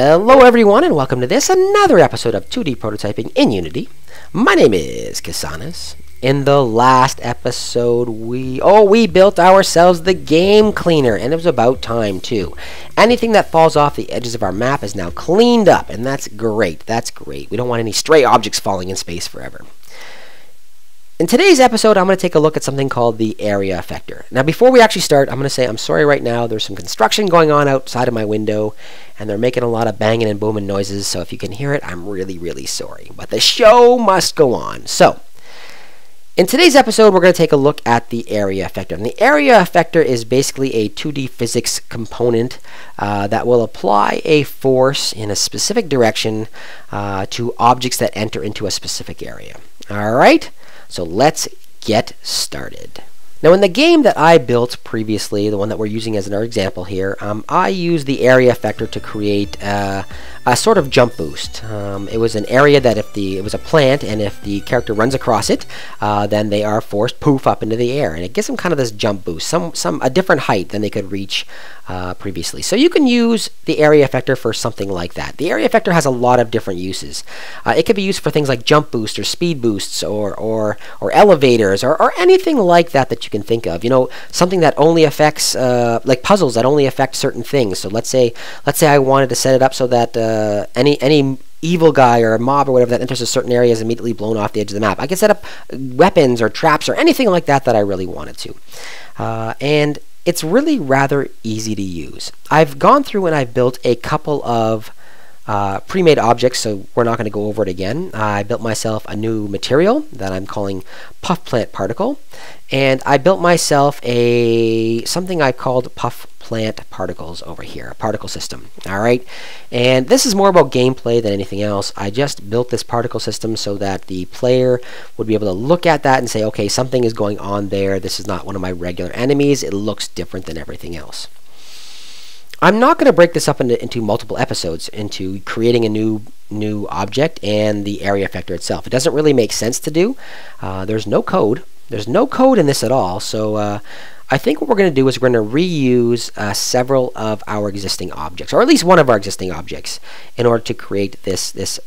Hello everyone and welcome to this, another episode of 2D Prototyping in Unity. My name is Casanis. In the last episode we built ourselves the game cleaner, and it was about time too. Anything that falls off the edges of our map is now cleaned up, and that's great, that's great. We don't want any stray objects falling in space forever. In today's episode, I'm going to take a look at something called the area effector. Now, before we actually start, I'm going to say I'm sorry right now. There's some construction going on outside of my window, and they're making a lot of banging and booming noises, so if you can hear it, I'm really, really sorry. But the show must go on. So, in today's episode, we're going to take a look at the area effector. And the area effector is basically a 2D physics component that will apply a force in a specific direction to objects that enter into a specific area. All right? So let's get started. Now, in the game that I built previously, the one that we're using as our example here, I used the area effector to create a sort of jump boost. It was an area that it was a plant, and if the character runs across it, then they are forced poof up into the air, and it gives them kind of this jump boost, a different height than they could reach previously. So you can use the area effector for something like that. The area effector has a lot of different uses. It could be used for things like jump boosts or speed boosts or elevators or anything like that you can think of, you know, something that only affects like puzzles that only affect certain things. So let's say I wanted to set it up so that any evil guy or a mob or whatever that enters a certain area is immediately blown off the edge of the map. I could set up weapons or traps or anything like that I really wanted to, and it's really rather easy to use. I've gone through and I've built a couple of pre-made objects, so we're not going to go over it again. I built myself a new material that I'm calling Puff Plant Particle, and I built myself something I called Puff Plant Particles over here, a particle system. All right, and this is more about gameplay than anything else. I just built this particle system so that the player would be able to look at that and say, okay, something is going on there. This is not one of my regular enemies. It looks different than everything else. I'm not going to break this up into multiple episodes, into creating a new object and the area effector itself. It doesn't really make sense to do. There's no code. There's no code in this at all. So I think what we're going to do is we're going to reuse several of our existing objects, or at least one of our existing objects, in order to create this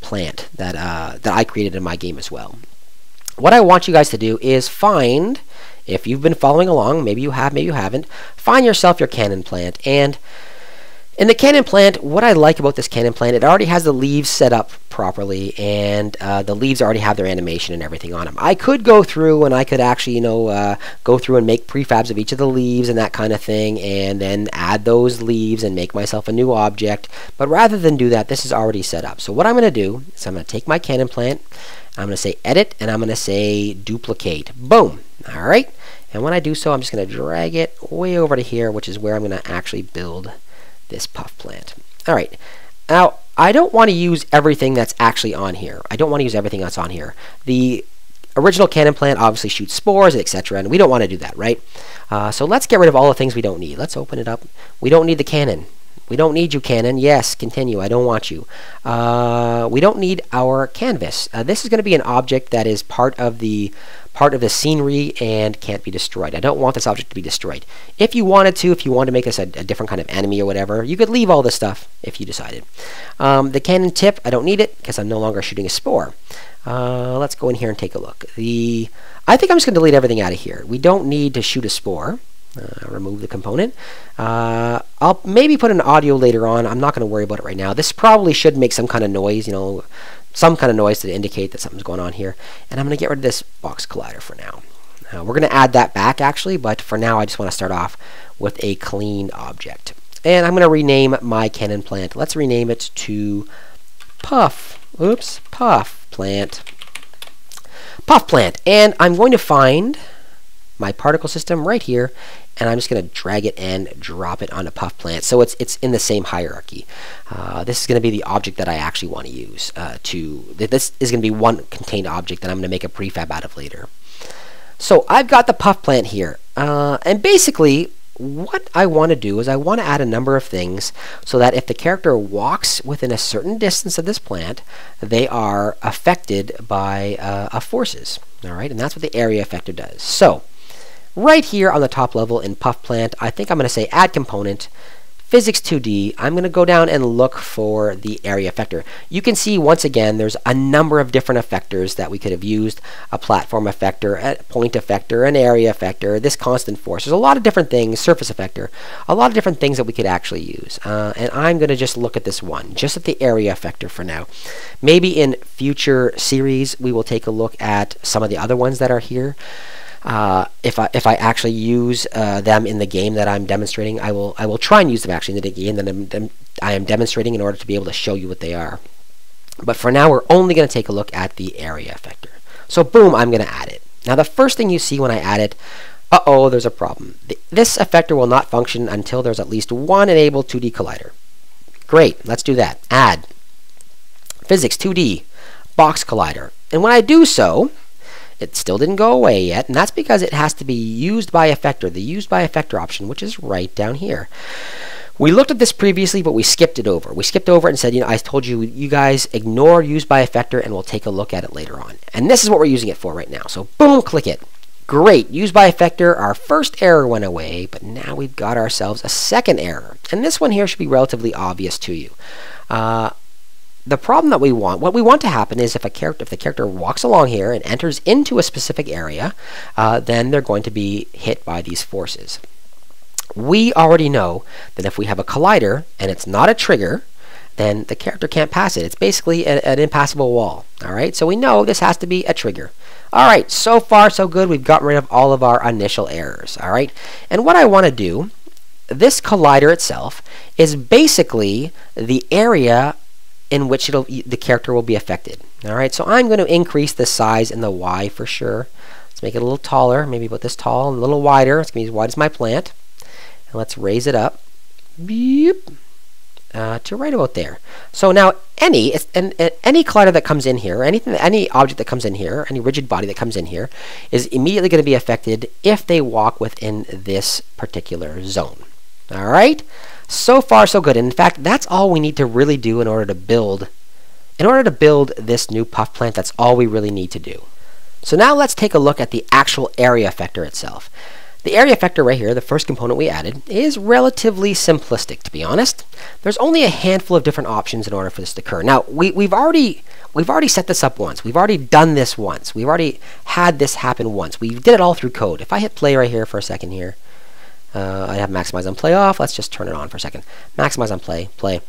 plant that I created in my game as well. What I want you guys to do is find, if you've been following along, maybe you have, maybe you haven't, find yourself your cannon plant. And in the cannon plant, what I like about this cannon plant, it already has the leaves set up properly, and the leaves already have their animation and everything on them. I could go through and I could actually, you know, go through and make prefabs of each of the leaves and that kind of thing, and then add those leaves and make myself a new object. But rather than do that, this is already set up. So what I'm going to do is I'm going to take my cannon plant, I'm going to say edit, and I'm going to say duplicate. Boom. All right, and when I do so, I'm just going to drag it way over to here, which is where I'm going to actually build this puff plant. All right, now I don't want to use everything that's actually on here. I don't want to use everything that's on here. The original cannon plant obviously shoots spores, etc., and we don't want to do that, right? So let's get rid of all the things we don't need. Let's open it up. We don't need the cannon. We don't need you, cannon. Yes, continue. I don't want you. We don't need our canvas. This is going to be an object that is part of the scenery and can't be destroyed. I don't want this object to be destroyed. If you wanted to, if you wanted to make this a different kind of enemy or whatever, you could leave all this stuff if you decided. The cannon tip, I don't need it because I'm no longer shooting a spore. Let's go in here and take a look. I think I'm just going to delete everything out of here. We don't need to shoot a spore. Remove the component. I'll maybe put an audio later on. I'm not going to worry about it right now. This probably should make some kind of noise, you know, some kind of noise to indicate that something's going on here. And I'm going to get rid of this box collider for now. We're going to add that back actually, but for now I just want to start off with a clean object. And I'm going to rename my cannon plant. Let's rename it to Puff Plant. And I'm going to find my particle system right here, and I'm just going to drag it and drop it on a puff plant, so it's in the same hierarchy. This is going to be the object that I actually want to use. This is going to be one contained object that I'm going to make a prefab out of later. So I've got the puff plant here, and basically what I want to do is I want to add a number of things so that if the character walks within a certain distance of this plant, they are affected by forces. All right, and that's what the area effector does. So right here on the top level in Puff Plant, I think I'm going to say add component, Physics 2D, I'm going to go down and look for the area effector. You can see once again there's a number of different effectors that we could have used, a platform effector, a point effector, an area effector, this constant force. There's a lot of different things, surface effector, a lot of different things that we could actually use. And I'm going to just look at this one, just at the area effector for now. Maybe in future series we will take a look at some of the other ones that are here. If I actually use them in the game that I'm demonstrating, I will try and use them actually in the game that I am demonstrating in order to be able to show you what they are. But for now, we're only going to take a look at the area effector. So boom, I'm going to add it. Now the first thing you see when I add it, uh-oh, there's a problem. This effector will not function until there's at least one enabled 2D collider. Great, let's do that. Add Physics 2D Box Collider. And when I do so, it still didn't go away yet, and that's because it has to be used by effector, the used by effector option, which is right down here. We looked at this previously, but we skipped it over. We skipped over it and said, you know, I told you, you guys ignore used by effector, and we'll take a look at it later on. And this is what we're using it for right now. So boom, click it. Great, used by effector, our first error went away, but now we've got ourselves a second error. And this one here should be relatively obvious to you. The problem that we want, what we want to happen is if the character walks along here and enters into a specific area, then they're going to be hit by these forces. We already know that if we have a collider and it's not a trigger, then the character can't pass it. It's basically an impassable wall. All right, so we know this has to be a trigger. All right, so far so good. We've gotten rid of all of our initial errors. All right, and what I want to do, this collider itself is basically the area in which the character will be affected. All right, so I'm going to increase the size in the Y for sure. Let's make it a little taller, maybe about this tall, and a little wider. It's going to be as wide as my plant. And let's raise it up, beep, to right about there. So now any collider that comes in here, any object that comes in here, any rigid body that comes in here, is immediately going to be affected if they walk within this particular zone. All right. So far, so good. In fact, that's all we need to really do in order to build this new puff plant. That's all we really need to do. So now let's take a look at the actual area effector itself. The area effector right here, the first component we added, is relatively simplistic, to be honest. There's only a handful of different options in order for this to occur. Now, we've already set this up once. We've already done this once. We've already had this happen once. We did it all through code. If I hit play right here for a second here, I have maximize on play off. Let's just turn it on for a second. Maximize on play, play.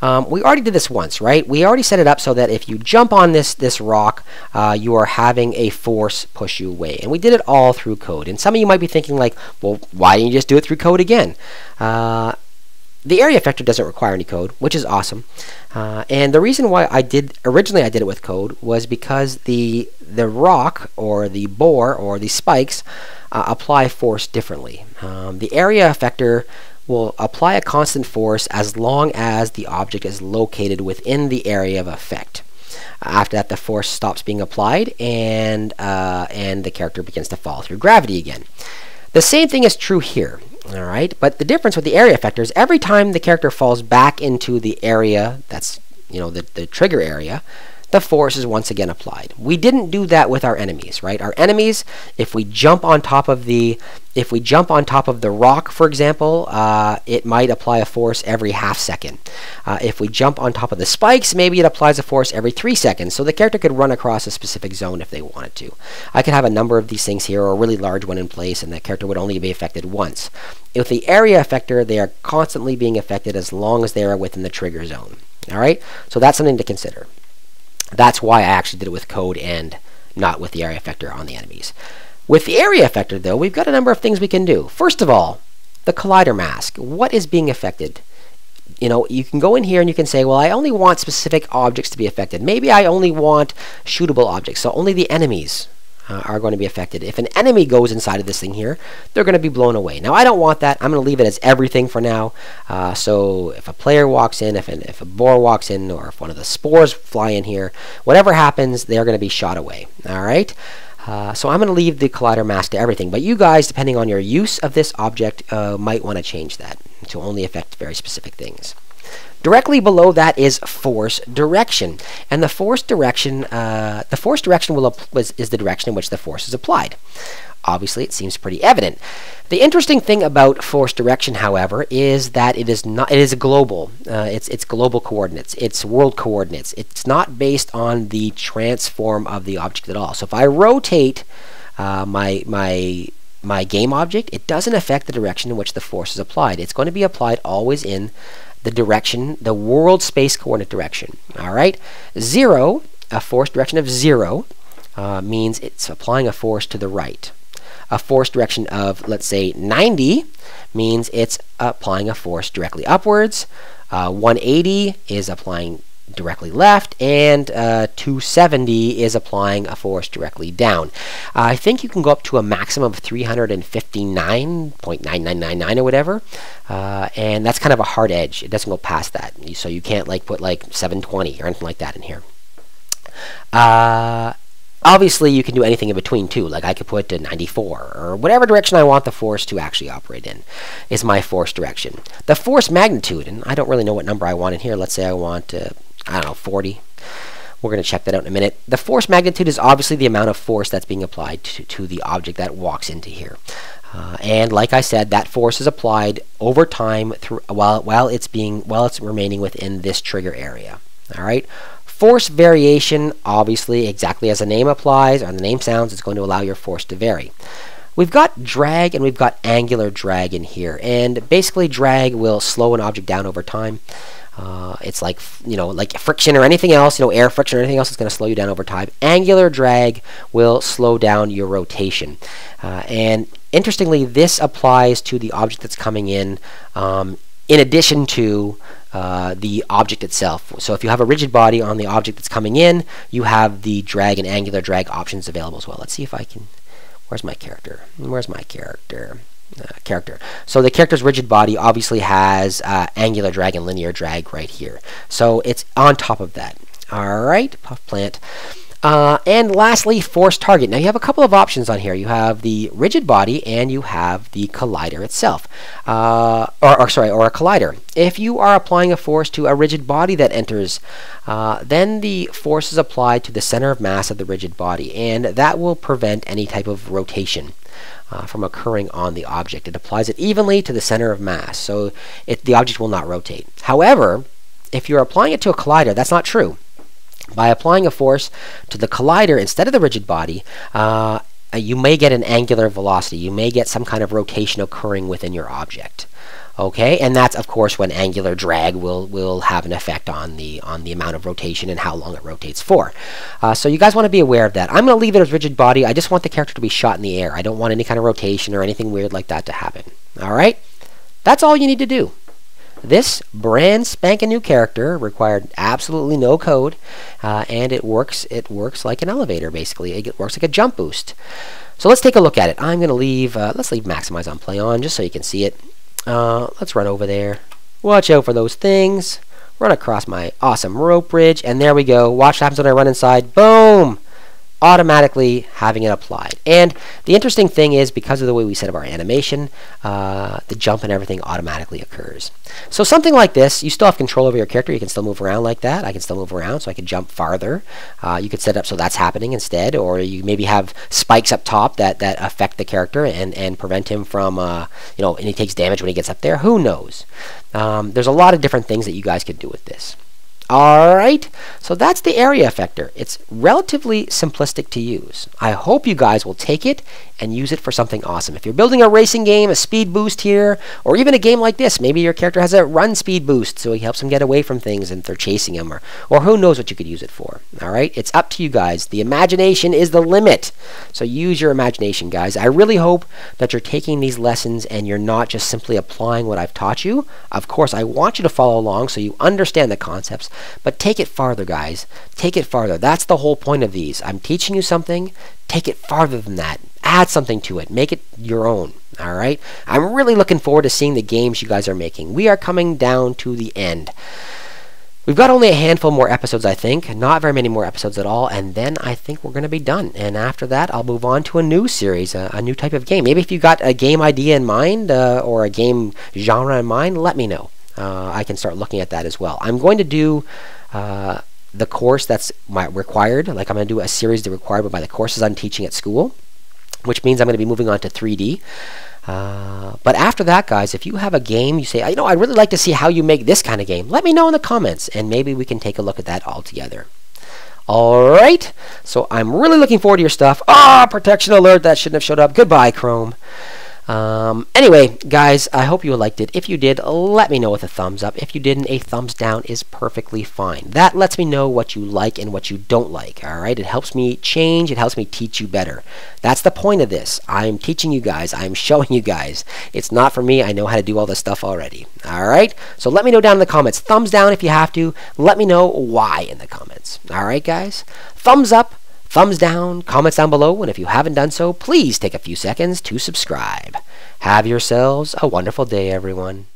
We already did this once, right? We already set it up so that if you jump on this rock, you are having a force push you away. And we did it all through code. And some of you might be thinking like, well, why didn't you just do it through code again? The area effector doesn't require any code, which is awesome. And the reason why I did it with code was because the rock or the bore or the spikes apply force differently. The area effector will apply a constant force as long as the object is located within the area of effect. After that, the force stops being applied, and the character begins to fall through gravity again. The same thing is true here. All right, but the difference with the area effector is every time the character falls back into the area that's, you know, the trigger area, the force is once again applied. We didn't do that with our enemies, right? Our enemies, if we jump on top of the rock, for example, it might apply a force every half second. If we jump on top of the spikes, maybe it applies a force every 3 seconds. So the character could run across a specific zone if they wanted to. I could have a number of these things here, or a really large one in place, and the character would only be affected once. With the area effector, they are constantly being affected as long as they are within the trigger zone. All right, so that's something to consider. That's why I actually did it with code and not with the area effector on the enemies. With the area effector, though, we've got a number of things we can do. First of all, the collider mask. What is being affected? You know, you can go in here and you can say, well, I only want specific objects to be affected. Maybe I only want shootable objects, so only the enemies are going to be affected. If an enemy goes inside of this thing here, they're going to be blown away. Now, I don't want that. I'm going to leave it as everything for now. So if a player walks in, if a boar walks in, or if one of the spores fly in here, whatever happens, they're going to be shot away. All right? So I'm going to leave the collider mask to everything, but you guys, depending on your use of this object, might want to change that to only affect very specific things. Directly below that is force direction, and the force direction is the direction in which the force is applied. Obviously, it seems pretty evident. The interesting thing about force direction, however, is that it is not. It is global. It's global coordinates. It's world coordinates. It's not based on the transform of the object at all. So if I rotate my game object, it doesn't affect the direction in which the force is applied. It's going to be applied always in the direction, the world space coordinate direction. All right, zero, a force direction of zero means it's applying a force to the right. A force direction of, let's say, 90 means it's applying a force directly upwards. 180 is applying directly left, and 270 is applying a force directly down. I think you can go up to a maximum of 359.9999 or whatever, and that's kind of a hard edge. It doesn't go past that, so you can't like put like 720 or anything like that in here. Obviously, you can do anything in between too. Like I could put 94 or whatever direction I want the force to actually operate in is my force direction. The force magnitude, and I don't really know what number I want in here. Let's say I want I don't know, 40. We're going to check that out in a minute. The force magnitude is obviously the amount of force that's being applied to the object that walks into here. And like I said, that force is applied over time through while it's remaining within this trigger area. All right. Force variation, obviously, exactly as the name applies or the name sounds, it's going to allow your force to vary. We've got drag and we've got angular drag in here, and basically drag will slow an object down over time. It's like, you know, like friction or anything else, you know, air friction or anything else is going to slow you down over time. Angular drag will slow down your rotation. And interestingly, this applies to the object that's coming in addition to the object itself. So if you have a rigid body on the object that's coming in, you have the drag and angular drag options available as well. Let's see if I can, where's my character? Where's my character? So the character's rigid body obviously has angular drag and linear drag right here. So it's on top of that. All right, Puff Plant. And lastly, force target. Now you have a couple of options on here. You have the rigid body and you have the collider itself, or a collider. If you are applying a force to a rigid body that enters, then the force is applied to the center of mass of the rigid body, and that will prevent any type of rotation from occurring on the object. It applies it evenly to the center of mass, so the object will not rotate. However, if you're applying it to a collider, that's not true. By applying a force to the collider instead of the rigid body, you may get an angular velocity. You may get some kind of rotation occurring within your object. Okay, and that's of course when angular drag will have an effect on the amount of rotation and how long it rotates for. So you guys want to be aware of that. I'm going to leave it as rigid body. I just want the character to be shot in the air. I don't want any kind of rotation or anything weird like that to happen. All right, that's all you need to do. This brand spanking new character required absolutely no code, and it works like an elevator, basically. It works like a jump boost. So let's take a look at it. I'm going to leave, let's leave maximize on play on just so you can see it. Let's run over there. Watch out for those things. Run across my awesome rope bridge, and there we go. Watch what happens when I run inside. Boom! Automatically having it applied. And the interesting thing is, because of the way we set up our animation, the jump and everything automatically occurs. So something like this, you still have control over your character. You can still move around like that. I can still move around, so I can jump farther. You could set up so that's happening instead, or you maybe have spikes up top that affect the character and prevent him from, you know, and he takes damage when he gets up there. Who knows? There's a lot of different things that you guys could do with this. Alright, so that's the area effector. It's relatively simplistic to use. I hope you guys will take it and use it for something awesome. If you're building a racing game, a speed boost here, or even a game like this, maybe your character has a run speed boost, so he helps them get away from things and they're chasing him, or who knows what you could use it for. Alright, it's up to you guys. The imagination is the limit. So use your imagination, guys. I really hope that you're taking these lessons and you're not just simply applying what I've taught you. Of course, I want you to follow along so you understand the concepts, but take it farther, guys. Take it farther. That's the whole point of these. I'm teaching you something. Take it farther than that. Add something to it. Make it your own. All right? I'm really looking forward to seeing the games you guys are making. We are coming down to the end. We've got only a handful more episodes, I think. Not very many more episodes at all, and then I think we're going to be done. And after that, I'll move on to a new series, a new type of game. Maybe if you've got a game idea in mind or a game genre in mind, let me know. I can start looking at that as well. I'm going to do the course that's required. Like, I'm going to do a series that required by the courses I'm teaching at school, which means I'm going to be moving on to 3D. But after that, guys, if you have a game, you say, you know, I'd really like to see how you make this kind of game. Let me know in the comments, and maybe we can take a look at that all together. All right, so I'm really looking forward to your stuff. Ah, protection alert, that shouldn't have showed up. Goodbye, Chrome. Anyway, guys, I hope you liked it. If you did, let me know with a thumbs up. If you didn't, a thumbs down is perfectly fine. That lets me know what you like and what you don't like, all right? It helps me change. It helps me teach you better. That's the point of this. I'm teaching you guys. I'm showing you guys. It's not for me. I know how to do all this stuff already, all right? So let me know down in the comments. Thumbs down if you have to. Let me know why in the comments, all right, guys? Thumbs up, thumbs down, comments down below, and if you haven't done so, please take a few seconds to subscribe. Have yourselves a wonderful day, everyone.